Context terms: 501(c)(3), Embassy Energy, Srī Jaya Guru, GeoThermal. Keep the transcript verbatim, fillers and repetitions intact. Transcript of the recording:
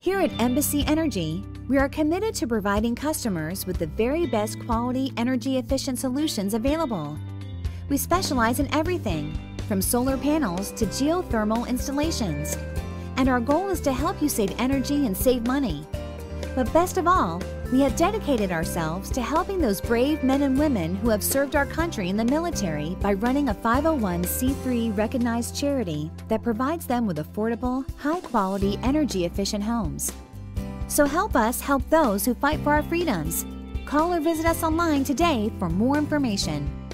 Here at Embassy Energy, we are committed to providing customers with the very best quality, energy-efficient solutions available. We specialize in everything, from solar panels to geothermal installations. And our goal is to help you save energy and save money. But best of all, we have dedicated ourselves to helping those brave men and women who have served our country in the military by running a five oh one c three recognized charity that provides them with affordable, high-quality, energy-efficient homes. So help us help those who fight for our freedoms. Call or visit us online today for more information.